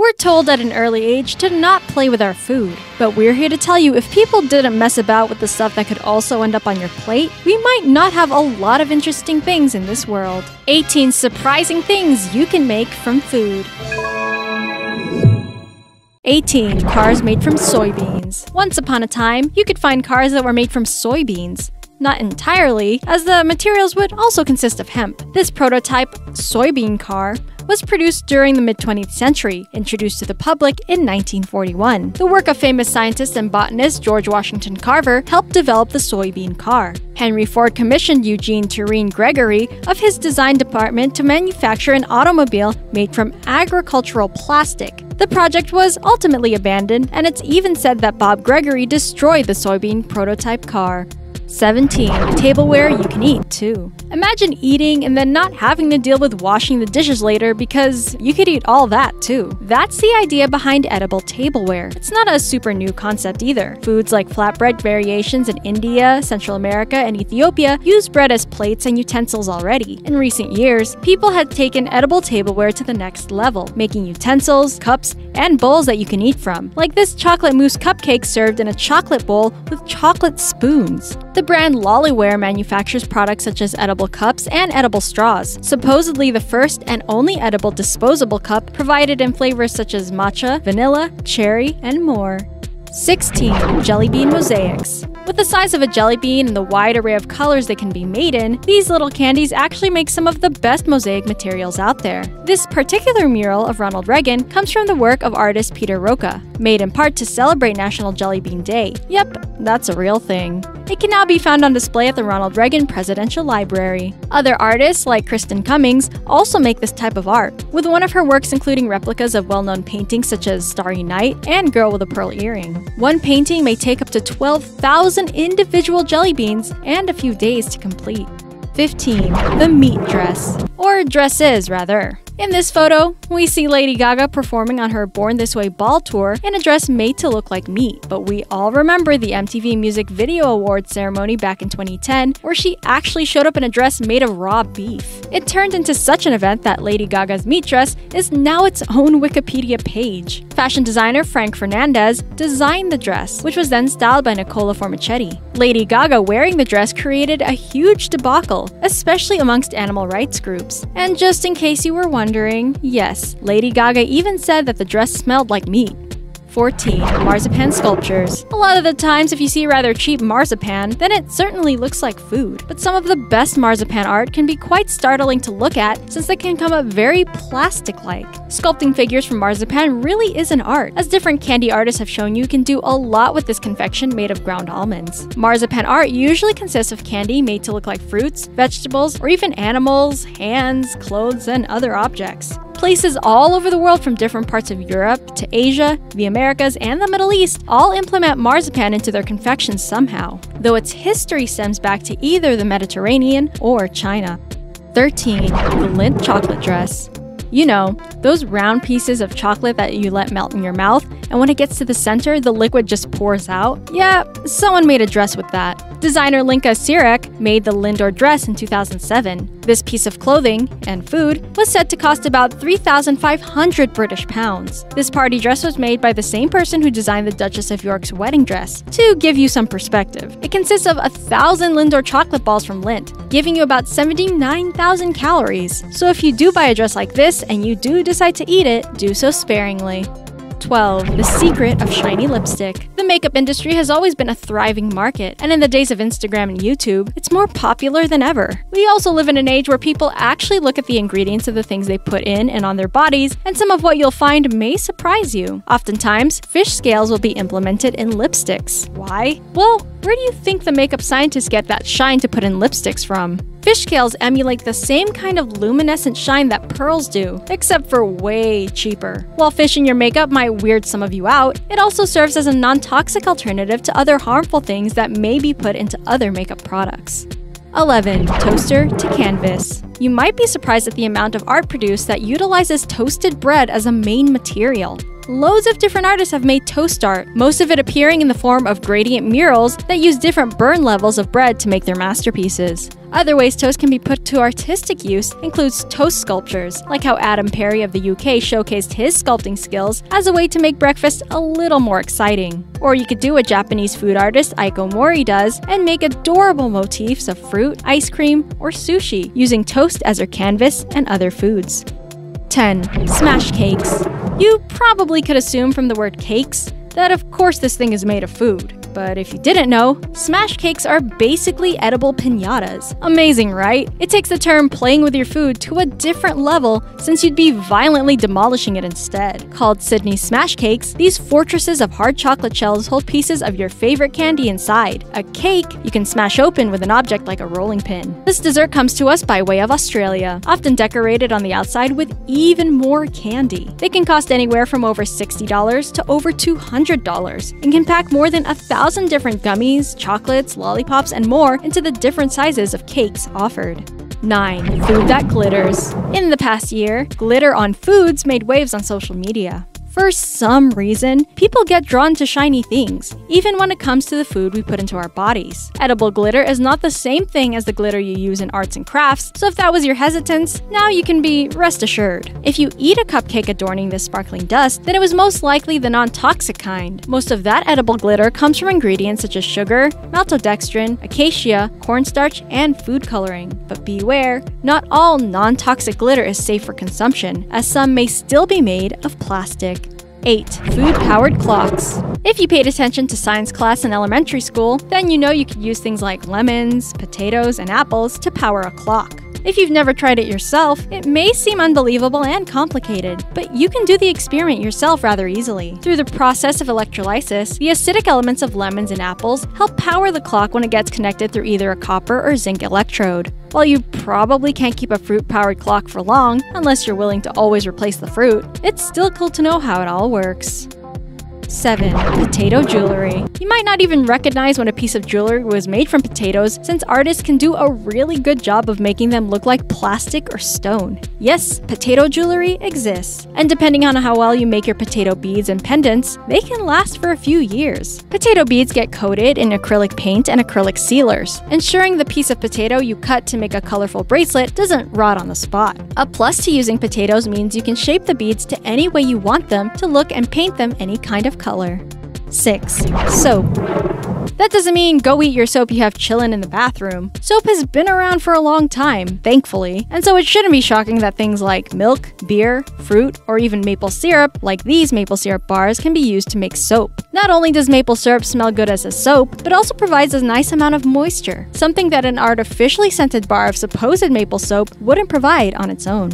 We're told at an early age to not play with our food, but we're here to tell you if people didn't mess about with the stuff that could also end up on your plate, we might not have a lot of interesting things in this world. 18 surprising things you can make from food. 18. Cars made from soybeans. Once upon a time, you could find cars that were made from soybeans. Not entirely, as the materials would also consist of hemp. This prototype soybean car was produced during the mid-20th century, introduced to the public in 1941. The work of famous scientist and botanist George Washington Carver helped develop the soybean car. Henry Ford commissioned Eugene Turin Gregory of his design department to manufacture an automobile made from agricultural plastic. The project was ultimately abandoned, and it's even said that Bob Gregory destroyed the soybean prototype car. 17. Tableware you can eat too. Imagine eating and then not having to deal with washing the dishes later because you could eat all that too. That's the idea behind edible tableware. It's not a super new concept either. Foods like flatbread variations in India, Central America, and Ethiopia use bread as plates and utensils already. In recent years, people had taken edible tableware to the next level, making utensils, cups, and bowls that you can eat from. Like this chocolate mousse cupcake served in a chocolate bowl with chocolate spoons. The brand Lollyware manufactures products such as edible cups and edible straws. Supposedly, the first and only edible disposable cup provided in flavors such as matcha, vanilla, cherry, and more. 16. Jelly bean mosaics. With the size of a jelly bean and the wide array of colors they can be made in, these little candies actually make some of the best mosaic materials out there. This particular mural of Ronald Reagan comes from the work of artist Peter Rocha, made in part to celebrate National Jelly Bean Day. Yep, that's a real thing. It can now be found on display at the Ronald Reagan Presidential Library. Other artists, like Kristen Cummings, also make this type of art, with one of her works including replicas of well-known paintings such as Starry Night and Girl with a Pearl Earring. One painting may take up to 12,000 individual jelly beans and a few days to complete. 15. The meat dress. Or dresses, rather. In this photo, we see Lady Gaga performing on her Born This Way ball tour in a dress made to look like meat. But we all remember the MTV Music Video Awards ceremony back in 2010, where she actually showed up in a dress made of raw beef. It turned into such an event that Lady Gaga's meat dress is now its own Wikipedia page. Fashion designer Frank Fernandez designed the dress, which was then styled by Nicola Formichetti. Lady Gaga wearing the dress created a huge debacle, especially amongst animal rights groups. And just in case you were wondering, yes, Lady Gaga even said that the dress smelled like meat. 14. Marzipan sculptures. A lot of the times, if you see rather cheap marzipan, then it certainly looks like food. But some of the best marzipan art can be quite startling to look at since they can come up very plastic-like. Sculpting figures from marzipan really is an art, as different candy artists have shown you can do a lot with this confection made of ground almonds. Marzipan art usually consists of candy made to look like fruits, vegetables, or even animals, hands, clothes, and other objects. Places all over the world from different parts of Europe to Asia, the Americas, and the Middle East all implement marzipan into their confections somehow, though its history stems back to either the Mediterranean or China. 13. The Lindt chocolate dress. You know, those round pieces of chocolate that you let melt in your mouth, and when it gets to the center, the liquid just pours out? Yeah, someone made a dress with that. Designer Linka Sirek made the Lindor dress in 2007. This piece of clothing and food was said to cost about 3,500 British pounds. This party dress was made by the same person who designed the Duchess of York's wedding dress. To give you some perspective, it consists of 1,000 Lindor chocolate balls from Lindt, giving you about 79,000 calories. So if you do buy a dress like this and you do decide to eat it, do so sparingly. 12. The secret of shiny lipstick. The makeup industry has always been a thriving market, and in the days of Instagram and YouTube, it's more popular than ever. We also live in an age where people actually look at the ingredients of the things they put in and on their bodies, and some of what you'll find may surprise you. Oftentimes, fish scales will be implemented in lipsticks. Why? Well, where do you think the makeup scientists get that shine to put in lipsticks from? Fish scales emulate the same kind of luminescent shine that pearls do, except for way cheaper. While fish in your makeup might weird some of you out, it also serves as a non-toxic alternative to other harmful things that may be put into other makeup products. 11. Toaster to canvas. you might be surprised at the amount of art produced that utilizes toasted bread as a main material. Loads of different artists have made toast art, most of it appearing in the form of gradient murals that use different burn levels of bread to make their masterpieces. Other ways toast can be put to artistic use includes toast sculptures, like how Adam Perry of the UK showcased his sculpting skills as a way to make breakfast a little more exciting. Or you could do what Japanese food artist Aiko Mori does and make adorable motifs of fruit, ice cream, or sushi using toast as her canvas and other foods. 10. Smash cakes. You probably could assume from the word cakes that of course this thing is made of food. But if you didn't know, smash cakes are basically edible piñatas. Amazing, right? It takes the term playing with your food to a different level since you'd be violently demolishing it instead. Called Sydney smash cakes, these fortresses of hard chocolate shells hold pieces of your favorite candy inside. A cake you can smash open with an object like a rolling pin. This dessert comes to us by way of Australia, often decorated on the outside with even more candy. They can cost anywhere from over $60 to over $200 and can pack more than 1,000 different gummies, chocolates, lollipops, and more into the different sizes of cakes offered. 9. Food that glitters. In the past year, glitter on foods made waves on social media. For some reason, people get drawn to shiny things, even when it comes to the food we put into our bodies. Edible glitter is not the same thing as the glitter you use in arts and crafts, so if that was your hesitance, now you can be rest assured. If you eat a cupcake adorning this sparkling dust, then it was most likely the non-toxic kind. Most of that edible glitter comes from ingredients such as sugar, maltodextrin, acacia, cornstarch, and food coloring. But beware, not all non-toxic glitter is safe for consumption, as some may still be made of plastic. 8. Food-powered clocks. If you paid attention to science class in elementary school, then you know you could use things like lemons, potatoes, and apples to power a clock. If you've never tried it yourself, it may seem unbelievable and complicated, but you can do the experiment yourself rather easily. Through the process of electrolysis, the acidic elements of lemons and apples help power the clock when it gets connected through either a copper or zinc electrode. While you probably can't keep a fruit-powered clock for long, unless you're willing to always replace the fruit, it's still cool to know how it all works. 7. Potato jewelry. You might not even recognize when a piece of jewelry was made from potatoes since artists can do a really good job of making them look like plastic or stone. Yes, potato jewelry exists. And depending on how well you make your potato beads and pendants, they can last for a few years. Potato beads get coated in acrylic paint and acrylic sealers, ensuring the piece of potato you cut to make a colorful bracelet doesn't rot on the spot. A plus to using potatoes means you can shape the beads to any way you want them to look and paint them any kind of color. 6. Soap. That doesn't mean go eat your soap you have chillin' in the bathroom. Soap has been around for a long time, thankfully, and so it shouldn't be shocking that things like milk, beer, fruit, or even maple syrup, like these maple syrup bars, can be used to make soap. Not only does maple syrup smell good as a soap, but also provides a nice amount of moisture, something that an artificially scented bar of supposed maple soap wouldn't provide on its own.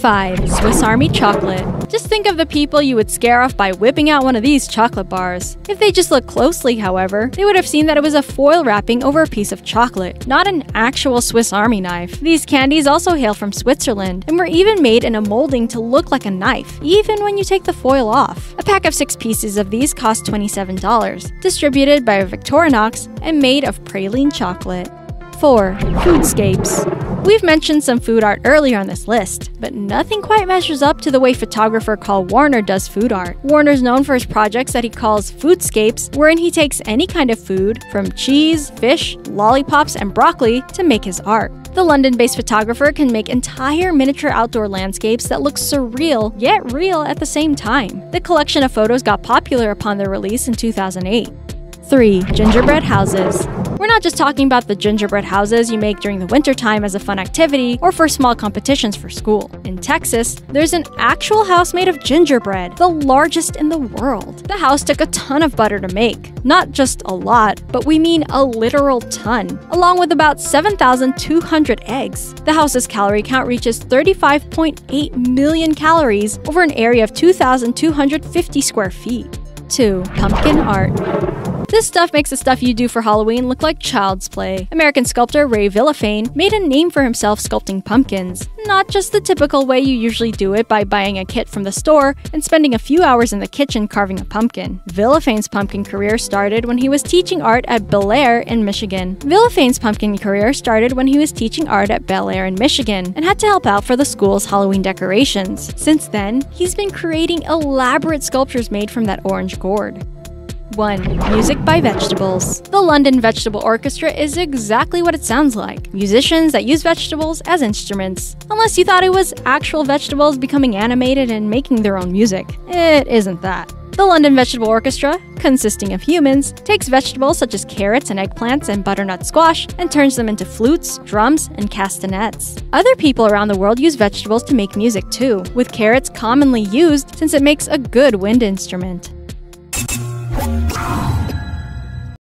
5. Swiss Army chocolate. Just think of the people you would scare off by whipping out one of these chocolate bars. If they just looked closely, however, they would have seen that it was a foil wrapping over a piece of chocolate, not an actual Swiss Army knife. These candies also hail from Switzerland and were even made in a molding to look like a knife, even when you take the foil off. A pack of 6 pieces of these cost $27, distributed by Victorinox and made of praline chocolate. 4. Foodscapes. We've mentioned some food art earlier on this list, but nothing quite measures up to the way photographer Carl Warner does food art. Warner's known for his projects that he calls foodscapes, wherein he takes any kind of food, from cheese, fish, lollipops, and broccoli, to make his art. The London-based photographer can make entire miniature outdoor landscapes that look surreal yet real at the same time. The collection of photos got popular upon their release in 2008. 3. Gingerbread houses. We're not just talking about the gingerbread houses you make during the wintertime as a fun activity or for small competitions for school. In Texas, there's an actual house made of gingerbread, the largest in the world. The house took a ton of butter to make. Not just a lot, but we mean a literal ton, along with about 7,200 eggs. The house's calorie count reaches 35.8 million calories over an area of 2,250 square feet. 2. Pumpkin art. This stuff makes the stuff you do for Halloween look like child's play. American sculptor Ray Villafane made a name for himself sculpting pumpkins. Not just the typical way you usually do it by buying a kit from the store and spending a few hours in the kitchen carving a pumpkin. Villafane's pumpkin career started when he was teaching art at Bel Air in Michigan. And had to help out for the school's Halloween decorations. Since then, he's been creating elaborate sculptures made from that orange gourd. 1. Music by vegetables. The London Vegetable Orchestra is exactly what it sounds like. Musicians that use vegetables as instruments. Unless you thought it was actual vegetables becoming animated and making their own music. It isn't that. The London Vegetable Orchestra, consisting of humans, takes vegetables such as carrots and eggplants and butternut squash and turns them into flutes, drums, and castanets. Other people around the world use vegetables to make music too, with carrots commonly used since it makes a good wind instrument.